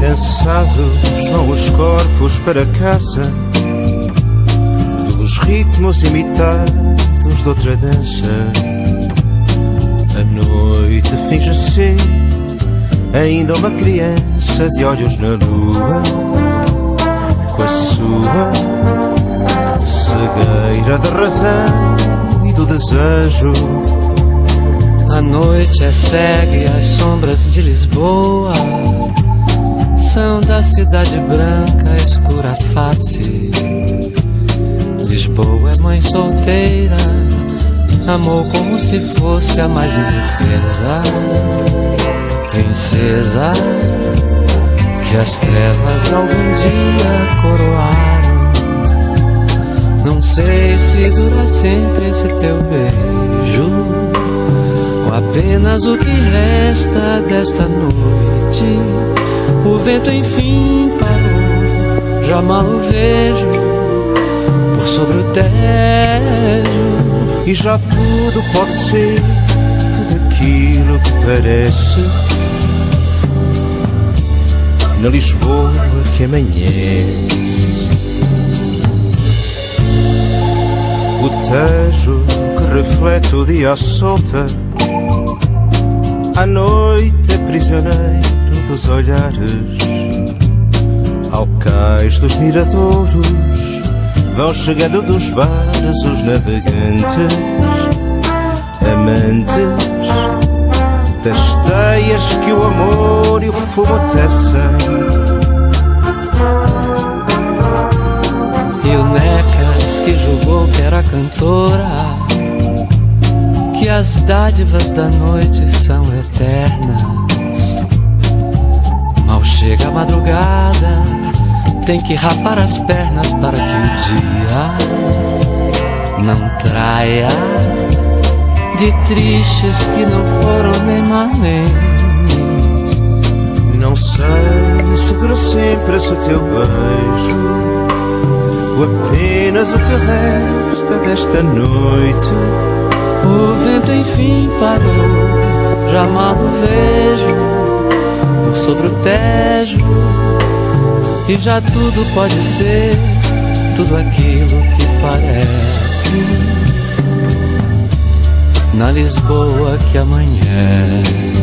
Cansados vão os corpos para casa, dos ritmos imitados de outra dança. A noite finge ser ainda uma criança de olhos na lua, com a sua cegueira da razão e do desejo. A noite é cega e as sombras de Lisboa são da cidade branca escura a face. Lisboa é mãe solteira, amou como se fosse a mais indefesa princesa que as trevas algum dia coroaram. Não sei se dura sempre esse teu beijo, ou apenas o que resta desta noite. O vento enfim parou, já mal o vejo por sobre o Tejo. E já tudo pode ser, tudo aquilo que parece, na Lisboa que amanhece. O Tejo que reflete o dia à solta, à noite é prisioneiro dos olhares. Ao cais dos miradouros vão chegando dos bares os navegantes, amantes das teias que o amor e o fumo tecem. E o Necas que julgou que era cantora, que as dádivas da noite são eternas. Mal chega a madrugada, tem que rapar as pernas para que o dia não traia. Dietrichs que não foram nem Marlenes. Não sei se dura sempre esse teu beijo, ou apenas o que resta desta noite. O vento enfim parou, já mal o vejo sobre o Tejo. E já tudo pode ser, tudo aquilo que parece, na Lisboa que amanhece.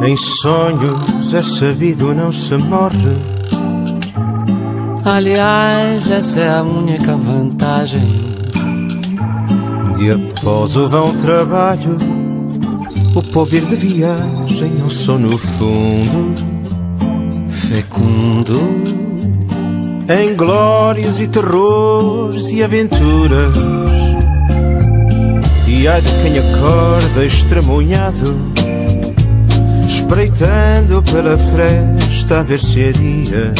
Em sonhos é sabido, não se morre. Aliás, essa é a única vantagem de após o vão trabalho o povo ir de viagem ao sono fundo, fecundo em glórias e terrores e aventuras. E há de quem acorda estremunhado, espreitando pela fresta a ver se é dia.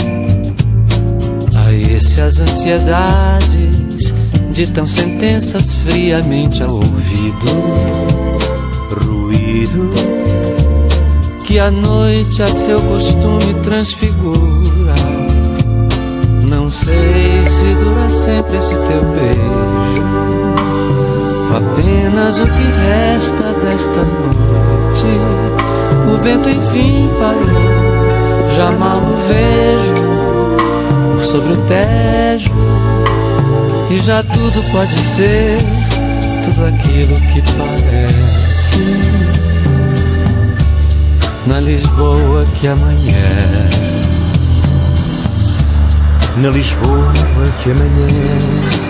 A essas ansiedades ditam sentenças friamente ao ouvido, ruído que a noite a seu costume transfigura. Não sei se dura sempre esse teu beijo, apenas o que resta desta noite. O vento enfim parou, já mal o vejo por sobre o Tejo. E já tudo pode ser, tudo aquilo que parece, na Lisboa que amanhece. Na Lisboa que amanhece.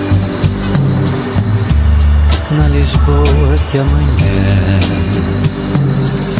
Na Lisboa que amanhece.